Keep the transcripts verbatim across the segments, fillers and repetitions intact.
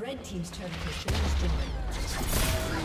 Red team's turret has been destroyed.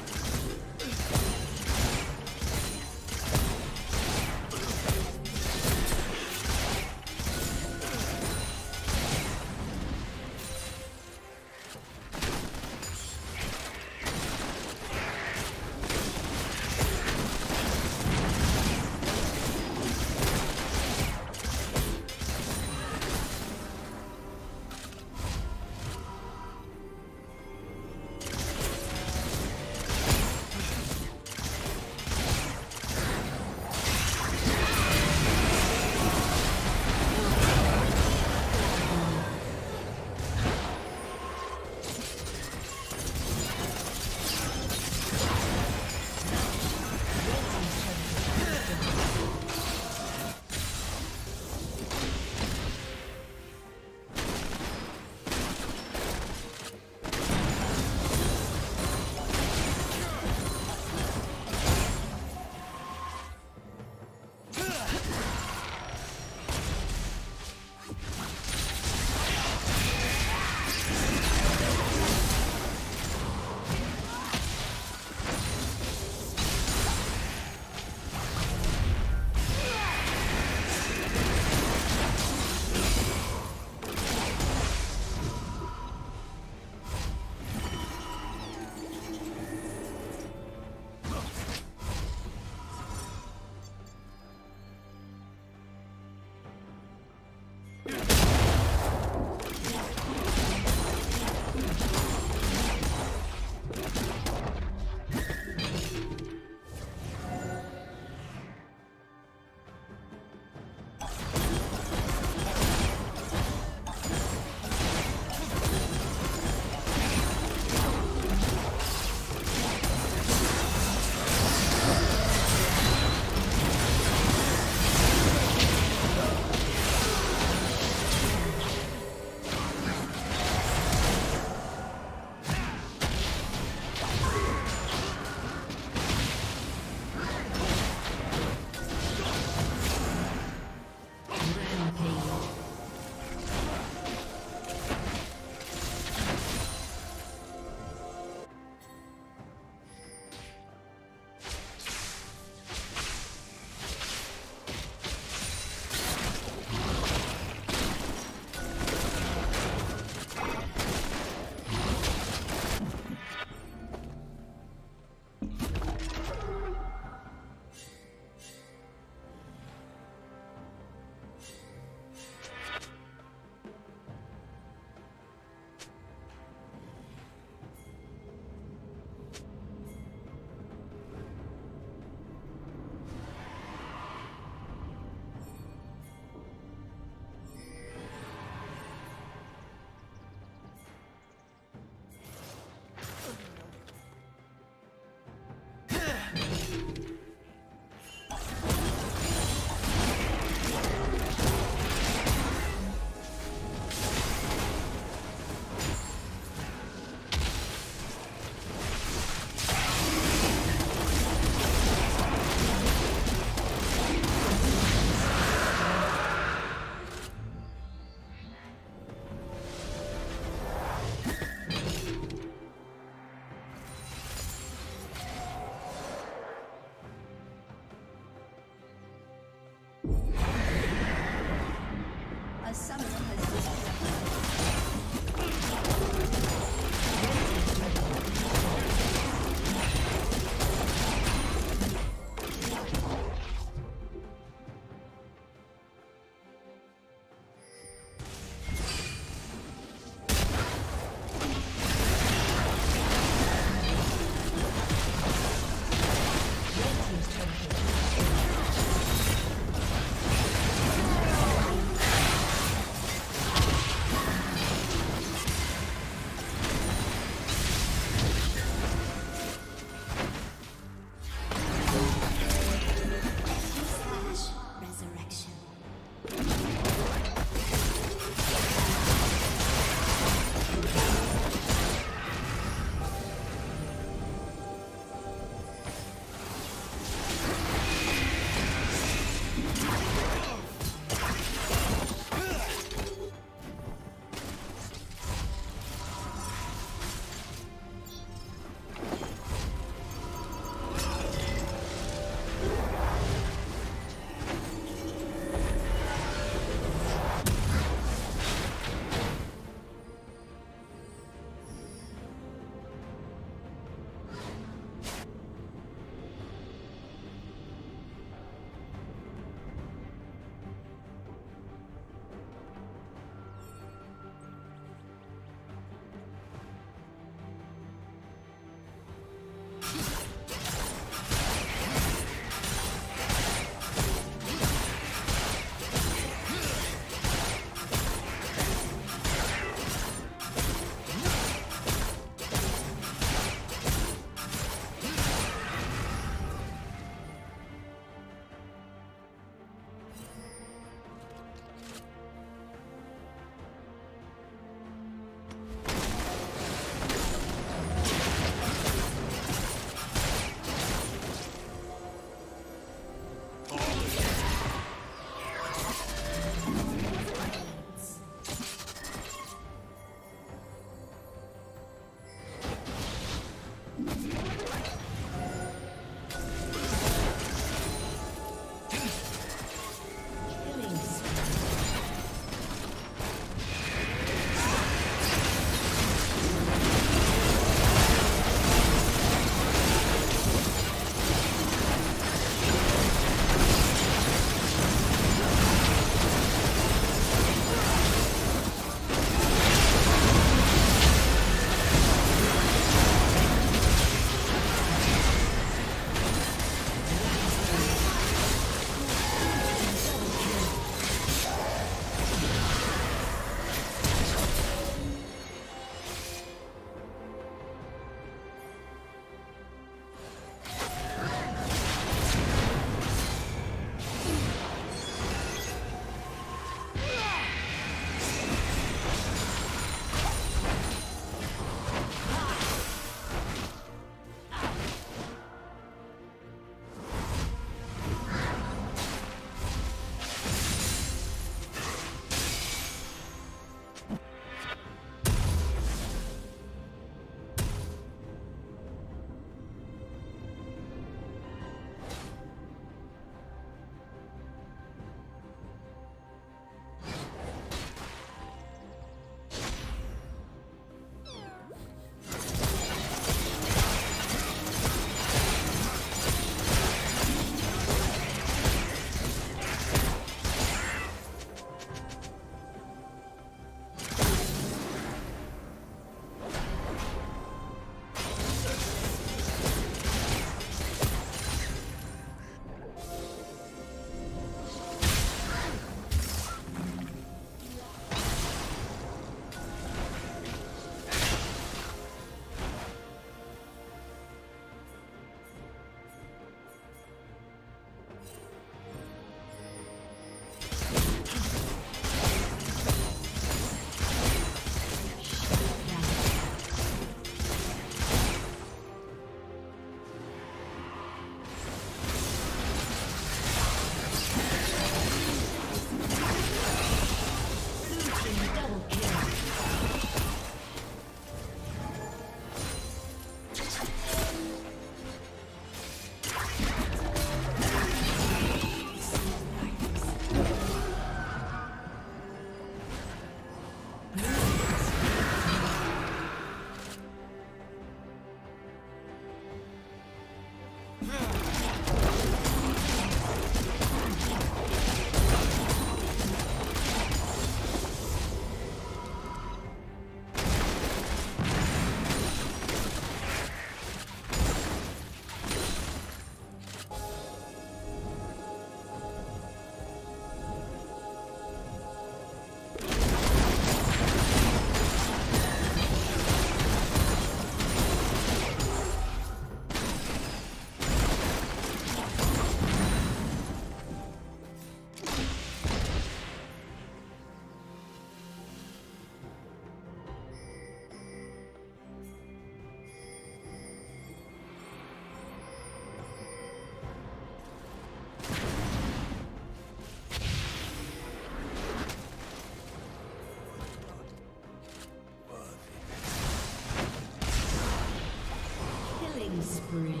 killing spree.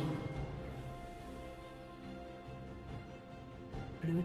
Blue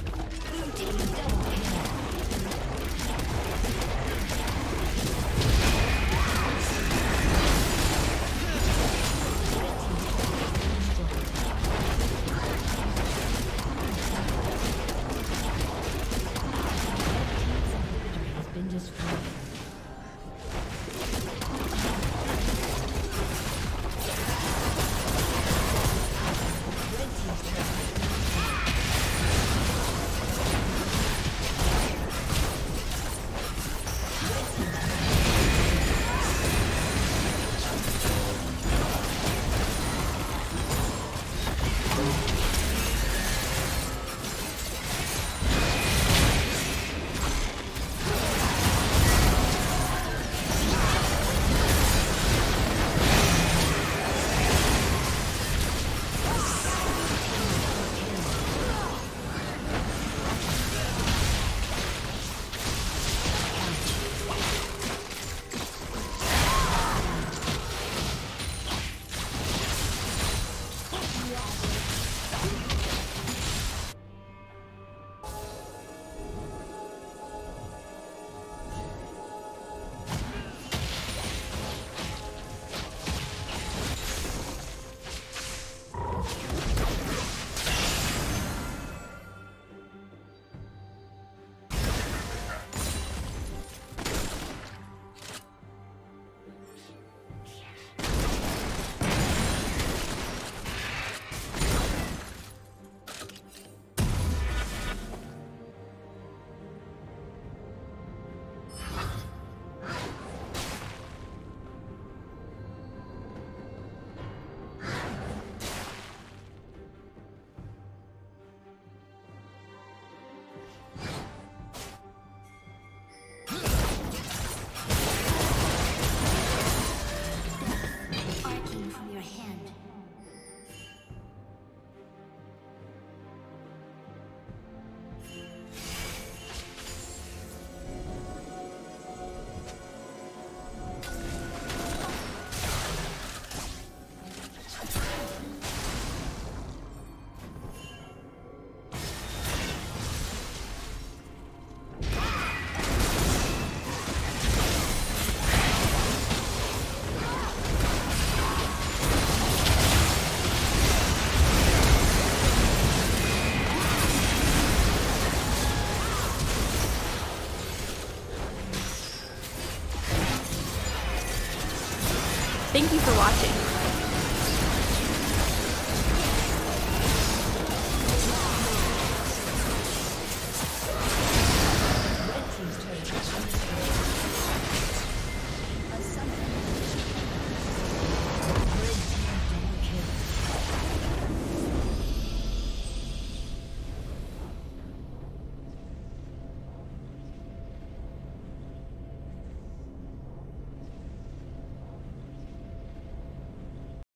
Blue team's double Thank you for watching.